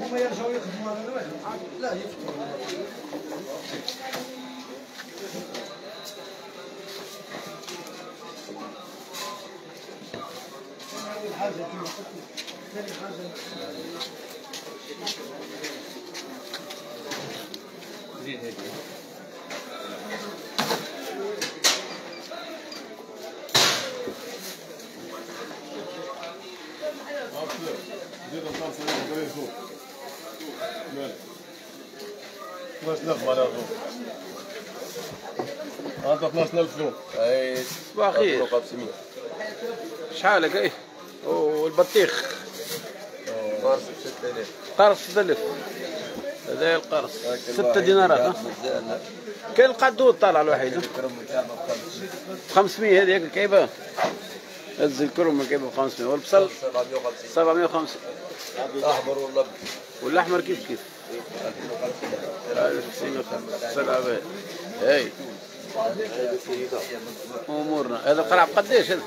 هما يرجعوا يخدموا هذا الوالد. لا يفكروا هذه الحاجة كما ثاني حاجة زيد هذه زيد الخمسة اللي فوق مالك باش نخدم على فوق هذا 12000 فوق اي باقي شحالك ايه والبطيخ قرص ب6000 قرص 6000 هذا القرص 6 دينارات كاين القدود طالع لوحده 500 هذيك الكعيبه هز الكرم كيبقى 500 والبصل 750 الاحمر والابيض والاحمر كيف كيف 1550 هاي امورنا. هذا القرع بقداش هذا؟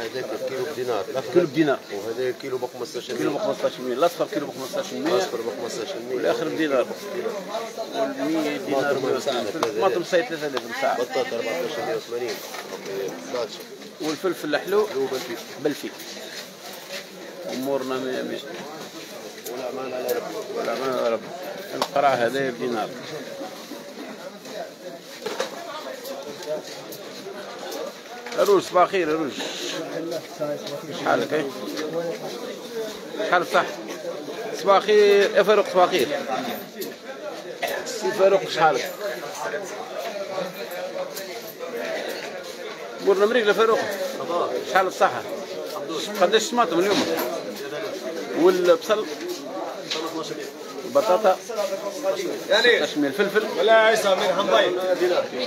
هذاك كيلو بدينار، كيلو بدينار، وهذا كيلو ب 15 كيلو ب 15 الاصفر كيلو ب 15 الاصفر ب 15 والاخر بدينار وال100 دينار طماطم ساي 3000 ساعه بطاطا 1480 والفلفل الحلو بالفي امورنا ما مش ولا ما على ربي ولا ما على ربي. القرع هذا بدينار الروج صباح الخير. الروج شحالك ايه؟ شحال صح؟ صباح الخير يا فاروق. صباح الخير سي فاروق شحالك؟ امورنا مريقلة فاروق. شحال الصحة؟ قداش الطماطم اليوم؟ والبصل؟ البطاطا 16 مليون. الفلفل ولا عيسى من حنظايم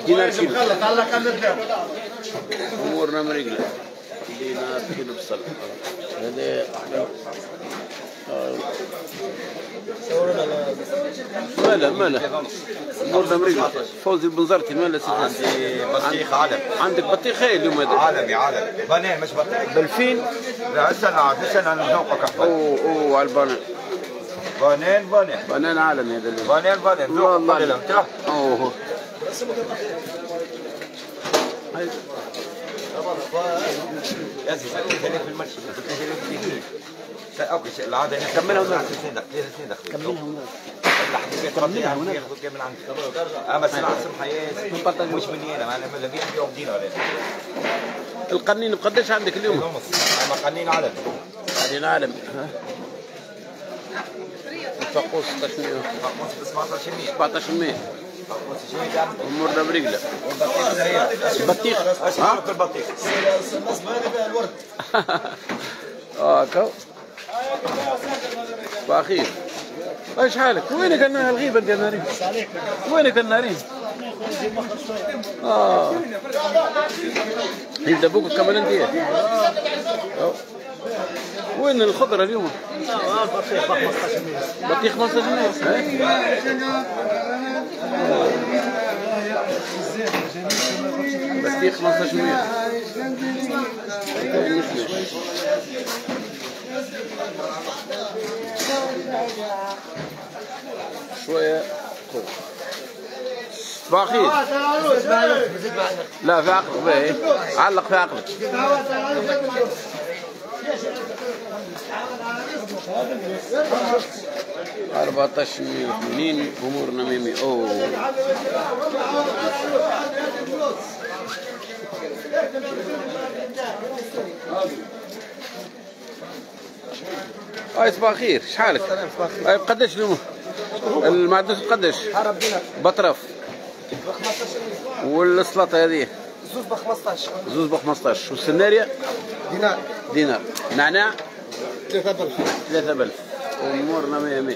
دينار كيلو. امورنا مريقله دينار كيلو بصل. هذا ماله ماله امورنا مريقله. فوزي بنزرتي ماله ست. عندي بطيخ عالم. عندك بطيخ هاي اليوم هذا عالمي عالمي بنان مش بطيخ بالفين. لا استنى انا نذوقك. اوه على البنان بنان بنان بنان عالمي هذا اللي بنان بنان والله لا ترى. اوه يا زين خليك في المشي اوكي العاده نكملها هناك. كملها هناك لحظه تربيها هناك ياخذوا كامل عندك. اما سلعه حياتي نبطل مش من هنا معناها ماذا بيها اليوم دينا ولا القنين بقداش عندك اليوم؟ اما قنين عالمي قنين عالمي صفاقس 1600 صفاقس 1700 امورنا برجله. بطيخ ها البطيخ الورد هاكا باخير. ايش حالك؟ وينك النهار الغيبه انت يا نارين؟ وينك النهارين؟ يبدا بوك كمان انت وين الخضره اليوم؟ بطيخ 1500 بطيخ 1500 بطيخ 1500 شويه قوه. باخير لا في عقلك باهي علق في عقلك. أربعتاش مية وثمانين أمورنا ميمي. أوه هاي صباح الخير. شحالك؟ هاي بقداش اليوم؟ المعدوس بقداش؟ بطرف والسلطة هذه زوز ب 15 زوز ب 15 والسناريا دينار دينار. نعناع 3000 3000 امورنا 100 100.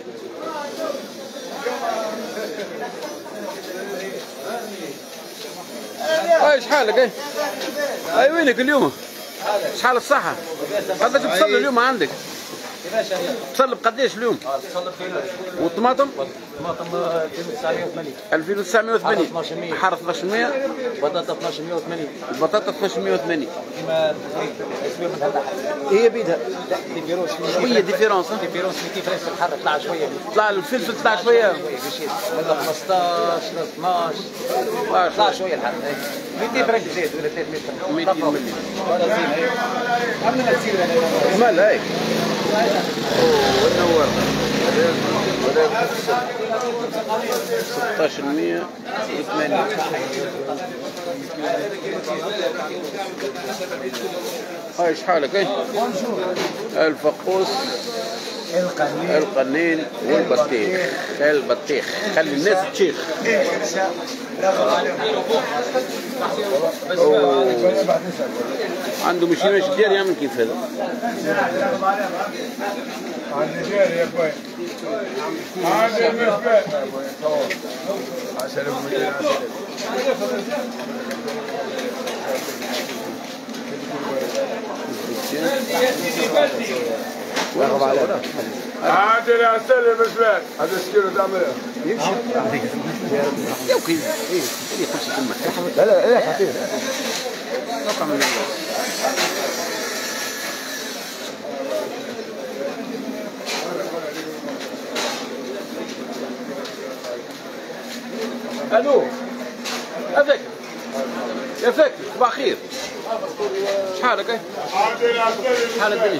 اي شحالك اي؟ اي وينك اليوم؟ شحال الصحة؟ قداش بصل اليوم عندك؟ كيفاش هي؟ تصلب قداش اليوم؟ تصلب كيفاش؟ والطماطم؟ الطماطم 2980 2980 حار 1200 بطاطا 1280 البطاطا 1280 كيما التسويق من هذا هي بيدها شويه ديفيرونس ديفيرونس كي فريش الحر طلع شويه طلع الفلفل طلع شويه هذا 15 12 طلع شويه الحر 200 فرنك زيد ولا 300 فرنك 200 ملي مال هيك ونور 1680 هاي شحالك ايه؟ الفقوس القنين والبطيخ البطيخ خلي الناس تشيخ عنده مش دير يعمل كيف هذا رغب عليك عادل يا سلم بشباك هذا السكيلو تعمله يمشي يا وكيل ايه يخش تمك لا لا ايه حطيه نقع من الله الو افكر يا فكر صباح خير شحالك ايه؟ شحال الدنيا؟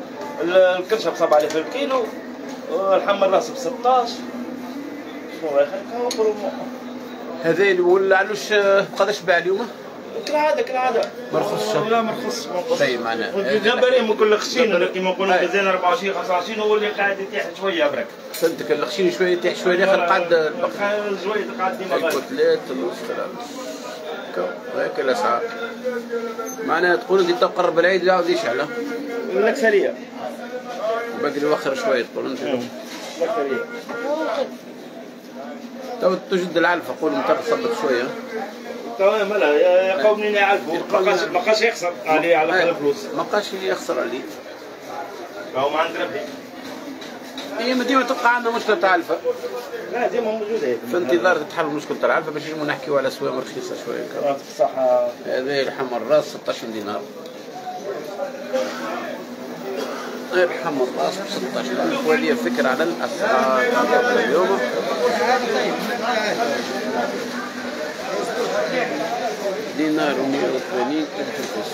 الكرشة ب 7000 الكيلو الحمر راس ب 16 شنو الله يخليك نقولوا هذين ولا علاش قداش باع اليوم؟ كالعادة كالعادة ما رخصش لا ما رخصش طيب معناها الجمبري ما كل خشين ولا كيما نقولوا مازال 24 25 هو اللي قاعد يطيح شوية برك فهمتك الخشين شوية يطيح شوية الآخر قعد الزويد قعد ديما الكتلات هاك الأسعار معناها تقول أنت تقرب العيد يعاود يشعل الأكثرية باقي يوخر شوية تقول أنت الأكثرية تو تجد العلفة قول أنت تصبت شوية تمام لا يا قومي نعرفوا ما بقاش يخسر عليه على الفلوس ما بقاش يخسر عليه راهو ما عند ربي هي ديما تبقى عندنا مشكلة تاع العلفة لا ديما موجودة في انتظار تتحل مشكلة تاع العلفة باش نجمو نحكيو على سوامر رخيصة شوية بصح هذا الحمر الراس 16 دينار الحمر الراس ب 16 ولي فكرة على الأسعار اليوم دينار و 180 تلفوس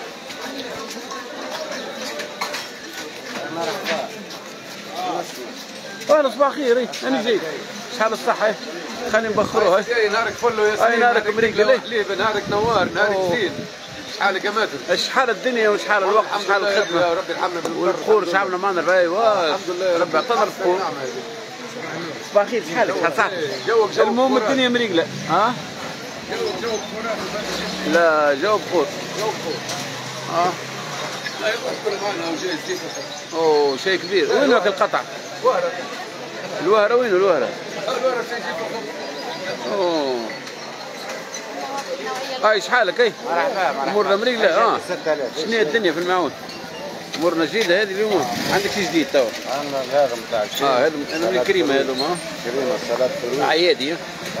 اهلا صباح خير ايه انا جيت شحال الصحة ايه خليني نبخروها ايه نهارك فلو يا سيدي نهارك مريقل ايه نهارك نوار نهارك زين شحالك يا مازن شحال الدنيا وشحال الوقت شحال الخدمة يا ربي الحمد لله والبخور شعبنا معنا ايوا الحمد لله ربي اعطانا البخور صباح خير شحالك شحال صحتك المهم الدنيا مريقلة ها جو بخور لا جو بخور اه اوه شيء كبير وين هاك القطع؟ الوهرة وين الوهرة؟ الوهرة في جيب الخبز اوه شحالك؟ مرحبا مرحبا. امورنا مليله. 6000. شنو هي الدنيا في المعود؟ امورنا جديده هذه اليوم. عندك شي جديد توا؟ عندنا هذا نتاع الشيء. هذا من الكريمه هذوما. كريمه سلطه فروي. عيادي.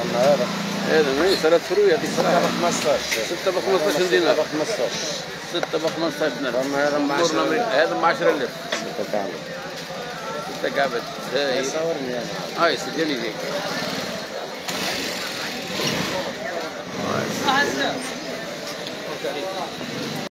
عندنا هذا. هذا ماهي سلطه فروي هذيك الصراحه. 15. 6 ب 15 دينار. 15. 6 ب 15 دينار. هذا ب 10000. 6 كعبات. هاي. صورني انا. هاي سجلي لي.